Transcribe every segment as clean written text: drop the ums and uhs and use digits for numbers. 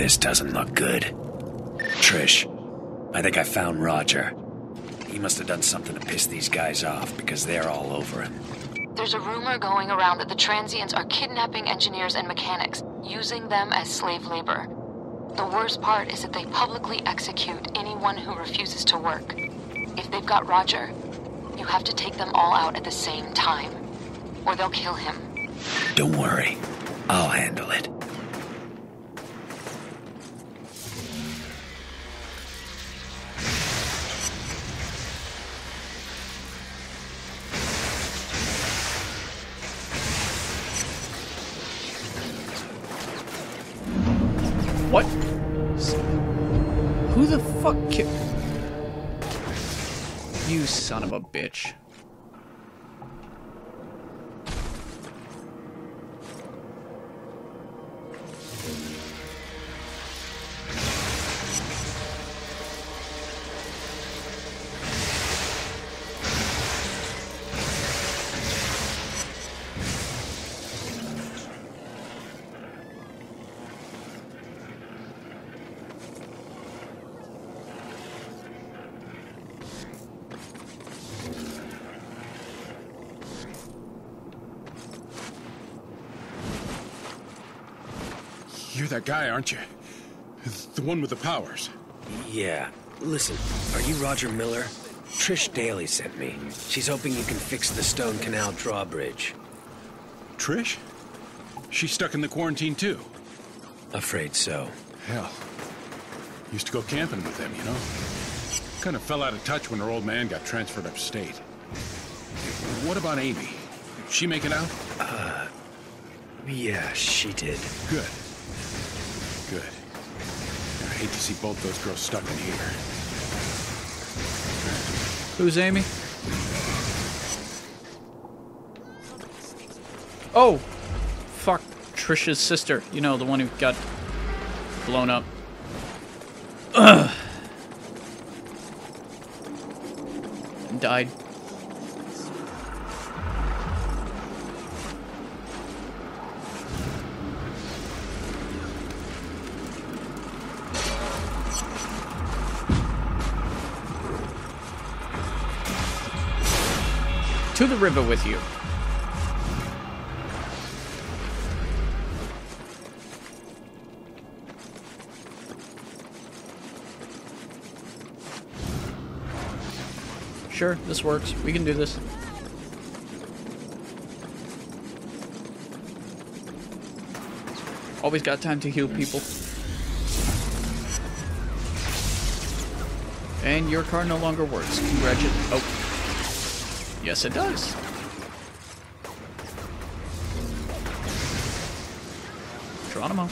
This doesn't look good. Trish, I think I found Roger. He must have done something to piss these guys off, because they're all over him. There's a rumor going around that the Transients are kidnapping engineers and mechanics, using them as slave labor. The worst part is that they publicly execute anyone who refuses to work. If they've got Roger, you have to take them all out at the same time, or they'll kill him. Don't worry. I'll handle it. What? Who the fuck killed? You son of a bitch. You're that guy, aren't you? The one with the powers. Yeah. Listen, are you Roger Miller? Trish Daly sent me. She's hoping you can fix the Stone Canal drawbridge. Trish? She's stuck in the quarantine, too. Afraid so. Hell. Used to go camping with them, you know? Kind of fell out of touch when her old man got transferred upstate. What about Amy? She make it out? Yeah, she did. Good. Good. I hate to see both those girls stuck in here. Who's Amy? Oh! Fuck, Trish's sister. You know, the one who got blown up. Ugh. And died. To the river with you. Sure, this works. We can do this. Always got time to heal people. And your car no longer works. Congratulations. Oh. Yes, it does. Geronimo.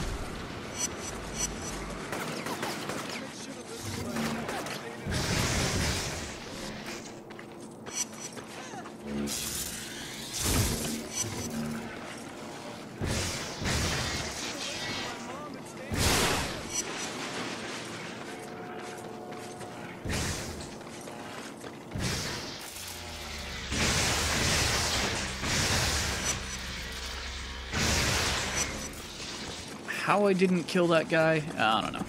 How I didn't kill that guy, I don't know.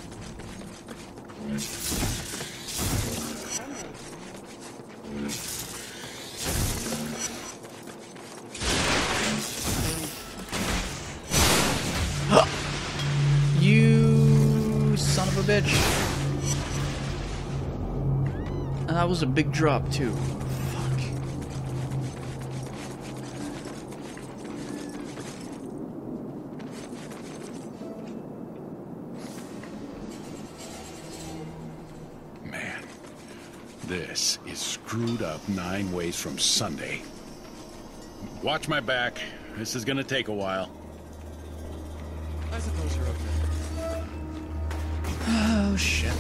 Huh. You son of a bitch. That was a big drop, too. This is screwed up 9 ways from Sunday. Watch my back. This is gonna take a while. I suppose you're okay. Oh, shit.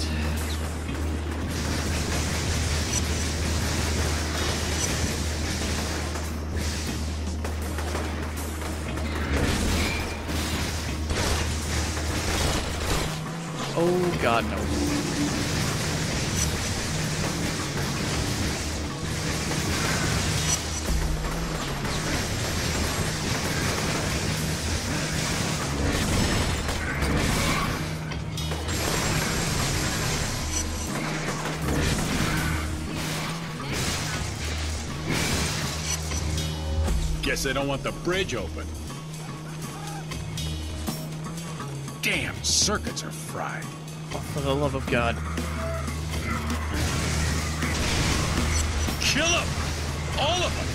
Oh, God, no. Guess they don't want the bridge open. Damn, circuits are fried. Oh, for the love of God. Kill them! All of them!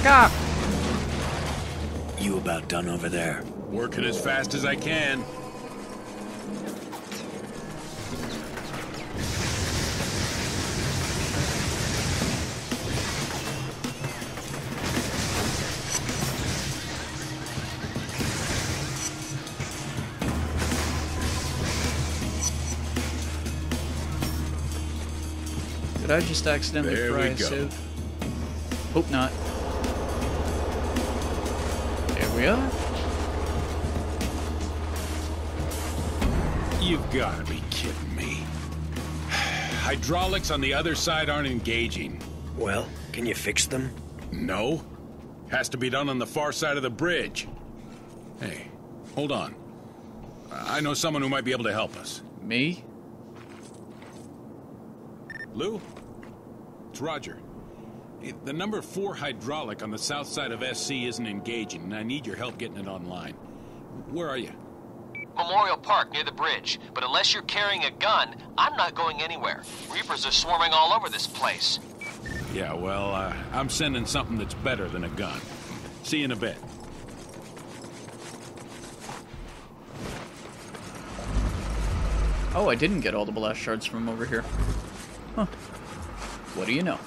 Fuck up! You about done over there? Working as fast as I can. Did I just accidentally fry a save? Hope not. You've got to be kidding me. Hydraulics on the other side aren't engaging. Well, can you fix them? No. Has to be done on the far side of the bridge. Hey, hold on. I know someone who might be able to help us. Me? Lou? It's Roger. The number 4 hydraulic on the south side of SC isn't engaging, and I need your help getting it online. Where are you? Memorial Park, near the bridge. But unless you're carrying a gun, I'm not going anywhere. Reapers are swarming all over this place. Yeah, well, I'm sending something that's better than a gun. See you in a bit. Oh, I didn't get all the blast shards from over here. Huh. What do you know?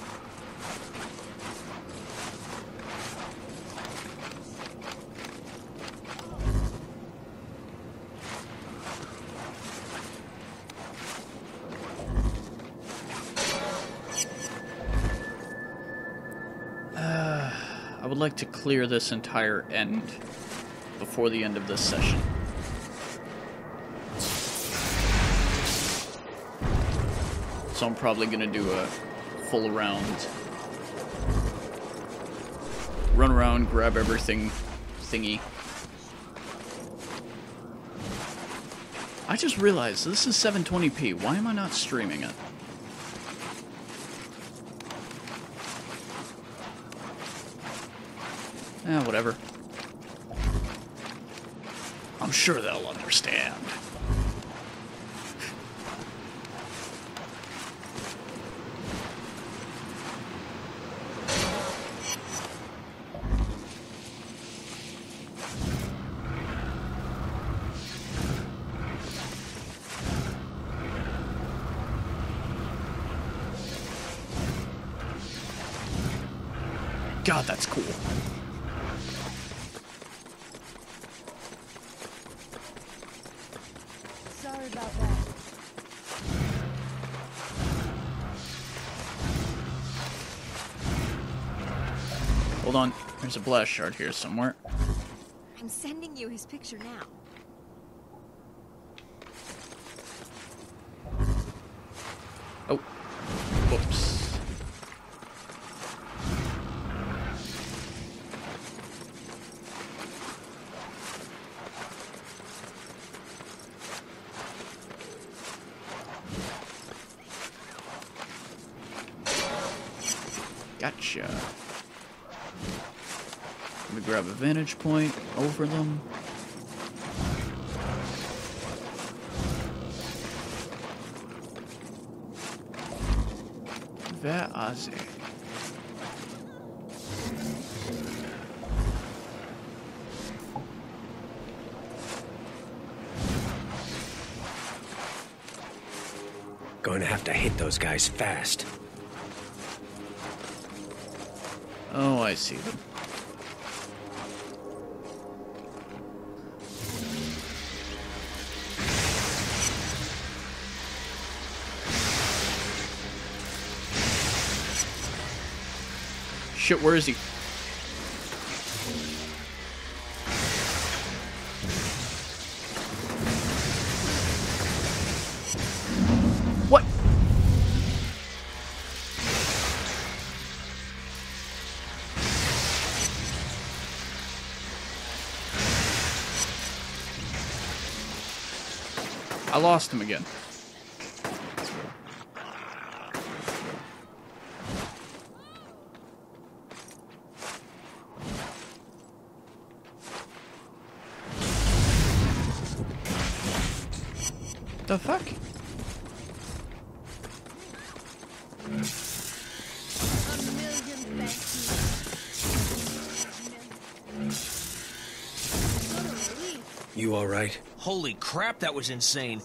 I would like to clear this entire end before the end of this session. So I'm probably going to do a full round. Run around, grab everything thingy. I just realized this is 720p. Why am I not streaming it? Eh, whatever. I'm sure they'll understand. God, that's cool. Hold on, there's a blast shard here somewhere. I'm sending you his picture now. Oh, whoops. Gotcha. I'm gonna grab a vantage point over them. That I see. Going to have to hit those guys fast. Oh, I see them. Shit, where is he? What? I lost him again. the fuck? You all right? Holy crap, that was insane.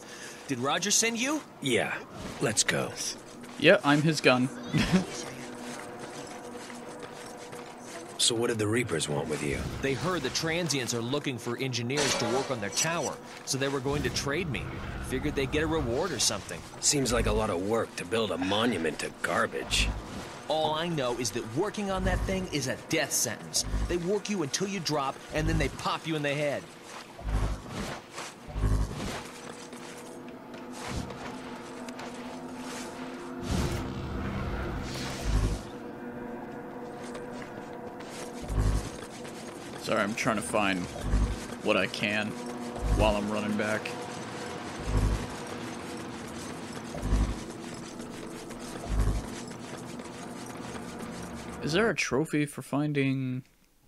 Did Roger send you? Yeah, let's go. Yeah, I'm his gun. So what did the Reapers want with you? They heard the Transients are looking for engineers to work on their tower, so they were going to trade me. Figured they'd get a reward or something. Seems like a lot of work to build a monument to garbage. All I know is that working on that thing is a death sentence. They work you until you drop, and then they pop you in the head. Sorry, I'm trying to find what I can while I'm running back. Is there a trophy for finding...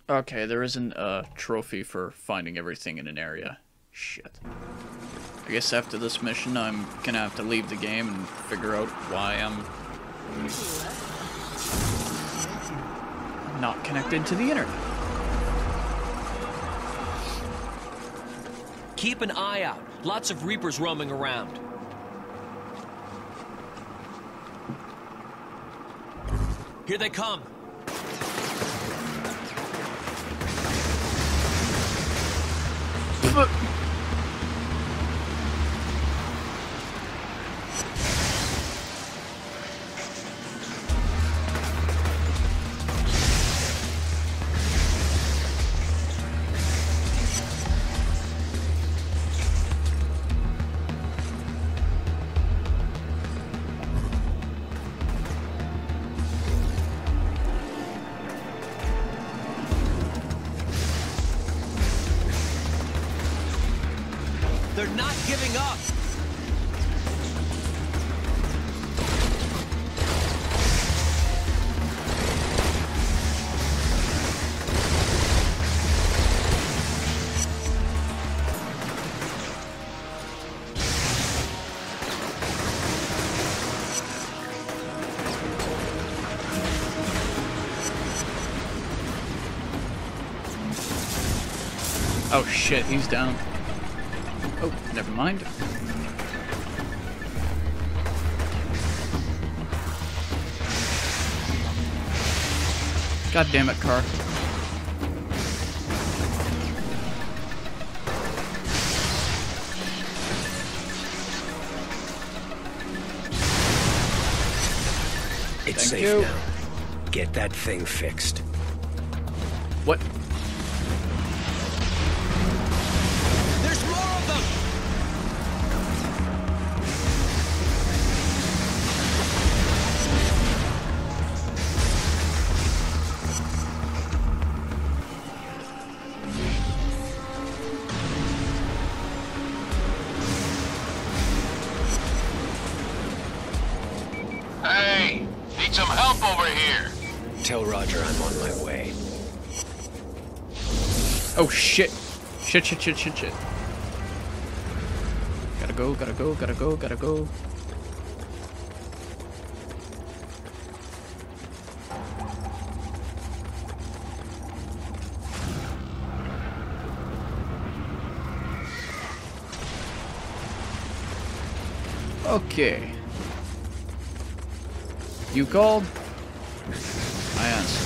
Okay, there isn't a trophy for finding everything in an area. Shit. I guess after this mission, I'm gonna have to leave the game and figure out why I'm not connected to the internet. Keep an eye out. Lots of Reapers roaming around. Here they come. They're not giving up! Oh shit, he's down. Oh, never mind. God damn it, car. It's safe now. Get that thing fixed. What? Tell Roger I'm on my way. Oh shit. Shit. Gotta go. Okay. You called? I answered.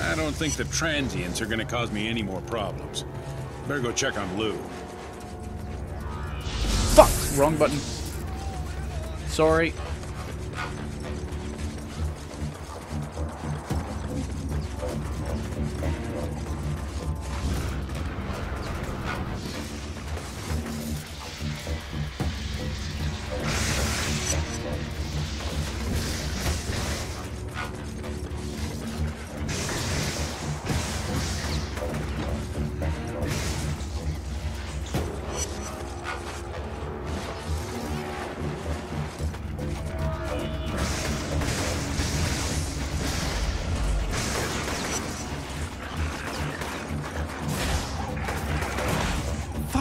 I don't think the Transients are gonna cause me any more problems. Better go check on Lou. Fuck! Wrong button. Sorry.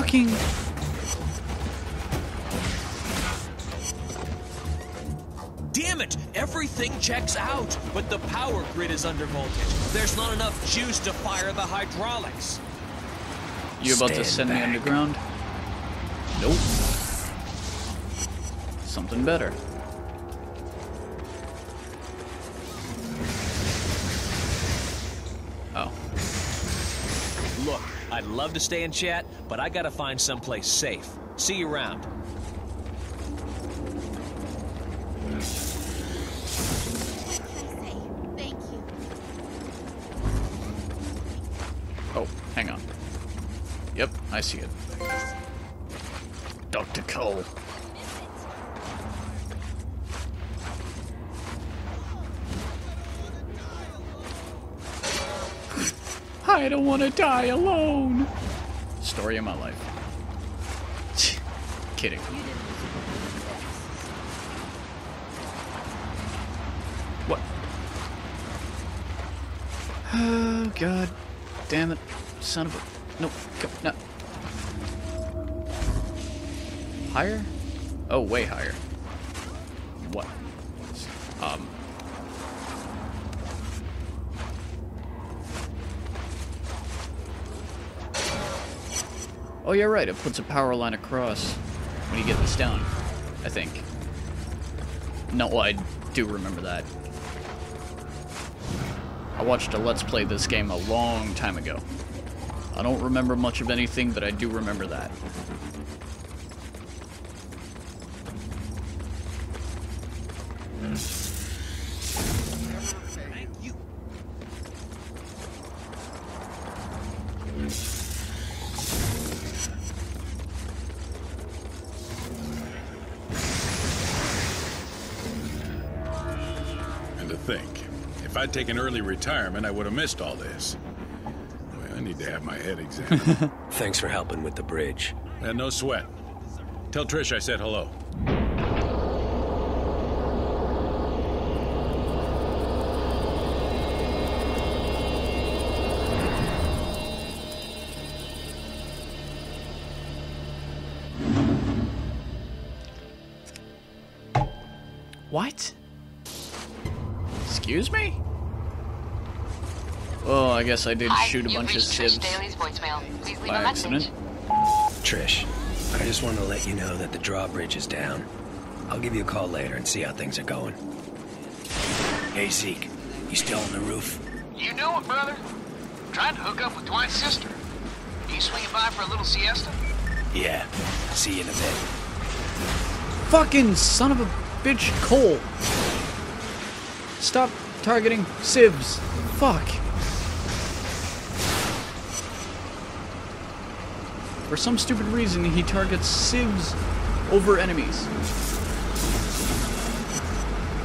fucking... Damn it! Everything checks out, but the power grid is under voltage. There's not enough juice to fire the hydraulics. You about to send me underground? Nope. Something better. Oh. Look, I'd love to stay and chat, but I gotta find someplace safe. See you around. Yep, I see it. Dr. Cole. I don't want to die alone. Story of my life. Kidding. What? Oh, God damn it. Son of a... No, come, no. Higher? Oh, way higher. What? Oh, yeah, right. It puts a power line across when you get this down, I think. No, I do remember that. I watched a Let's Play this game a long time ago. I don't remember much of anything, but I do remember that. Thank you. And to think, if I'd taken early retirement, I would have missed all this. Need to have my head examined. Thanks for helping with the bridge. And no sweat. Tell Trish I said hello. What? Excuse me? Oh, I guess I did shoot a bunch of SIVs by accident. Trish, I just want to let you know that the drawbridge is down. I'll give you a call later and see how things are going. Hey, Zeke, you still on the roof? You know it, brother. Tried to hook up with Dwight's sister. You swinging by for a little siesta? Yeah, see you in a bit. Fucking son of a bitch, Cole. Stop targeting SIVs. Fuck. For some stupid reason, he targets SIVs over enemies.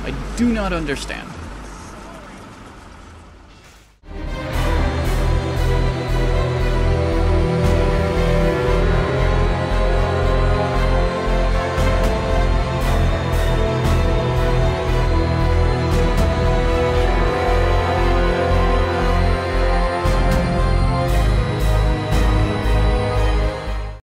I do not understand.